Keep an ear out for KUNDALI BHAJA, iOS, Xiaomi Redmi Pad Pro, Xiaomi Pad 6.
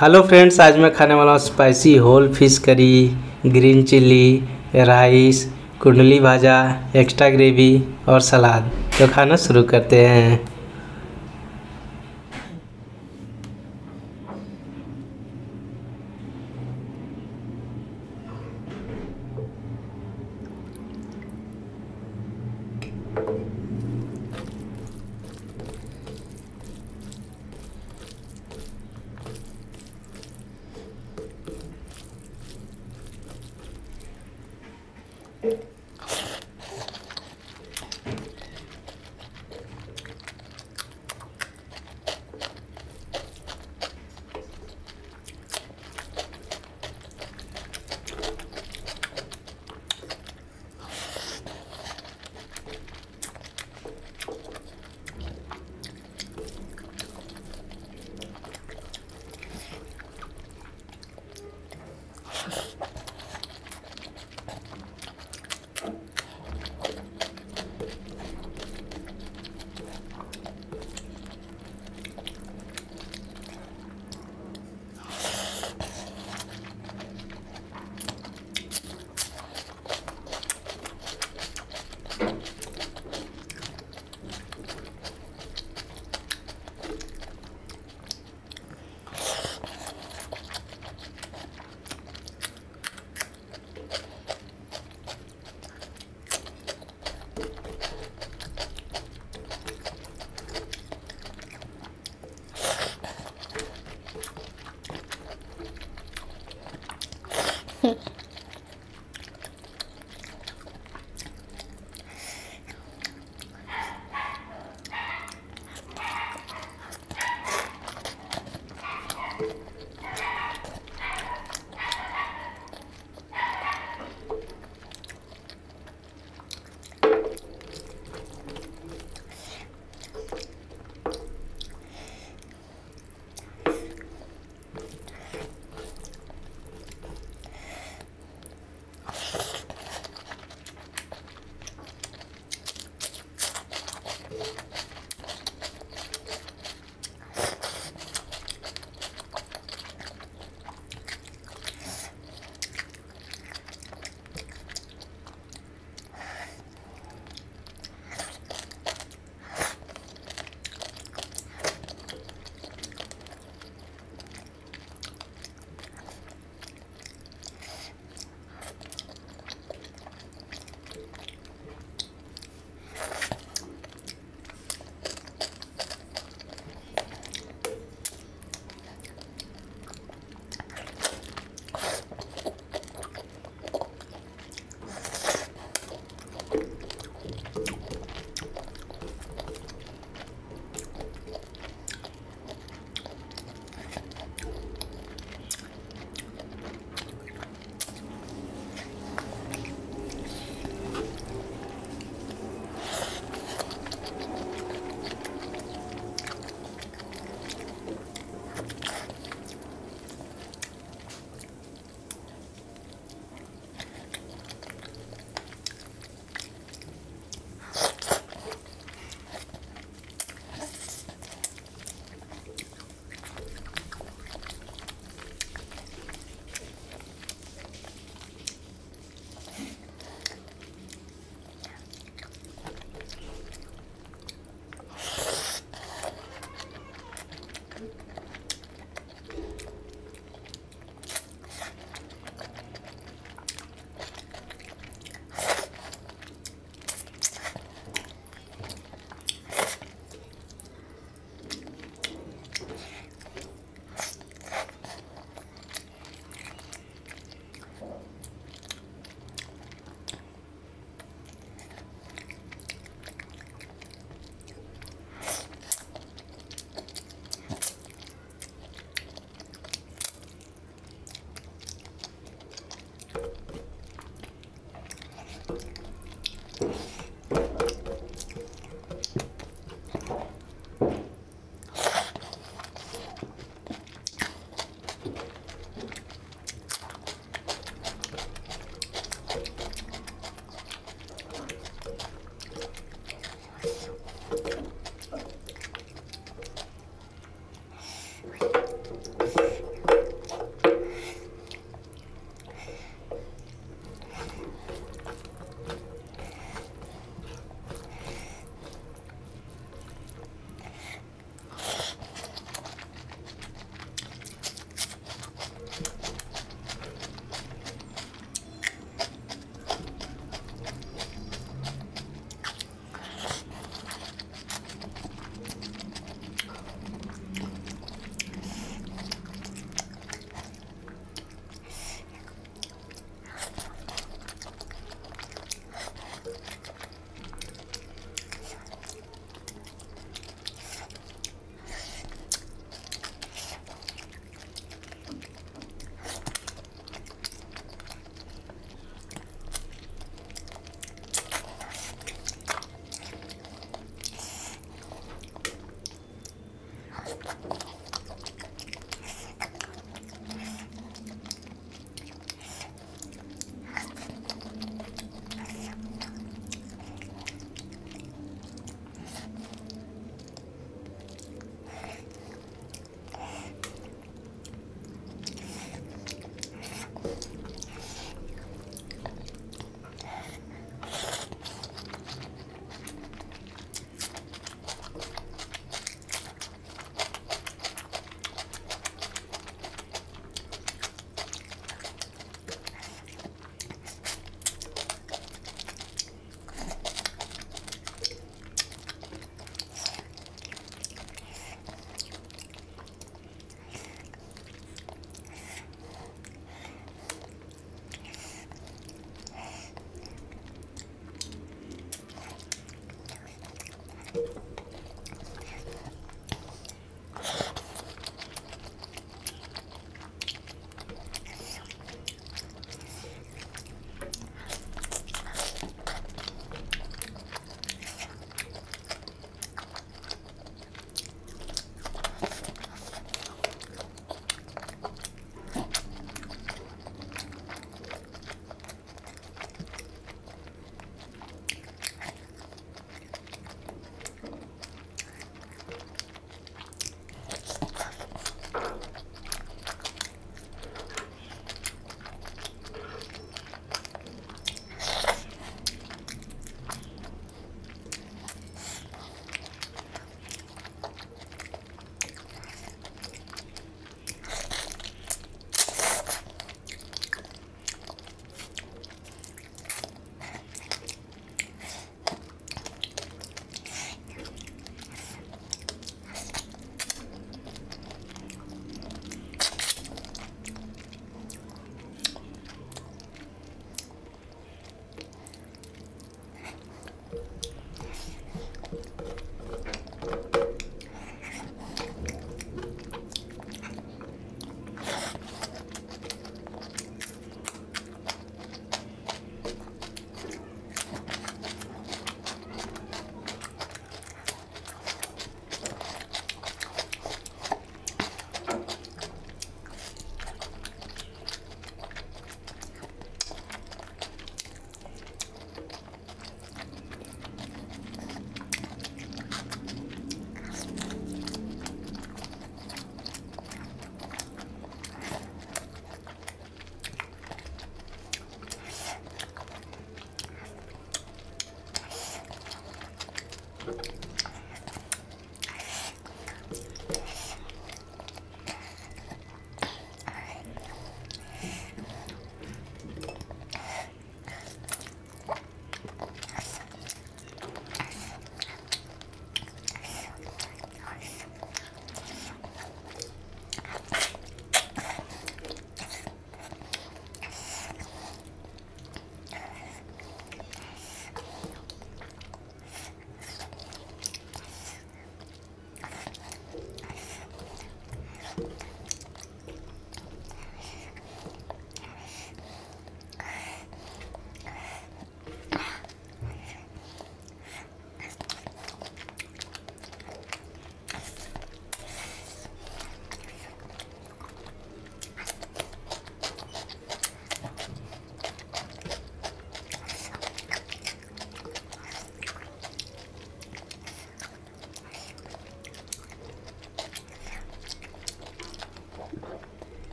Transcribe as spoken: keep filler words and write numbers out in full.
Hello friends, आज मैं खाने वाला हूँ spicy whole fish curry, green chilli rice, कुंडली भाजा, एक्स्ट्रा ग्रेवी और सलाद। तो खाना शुरू करते हैं।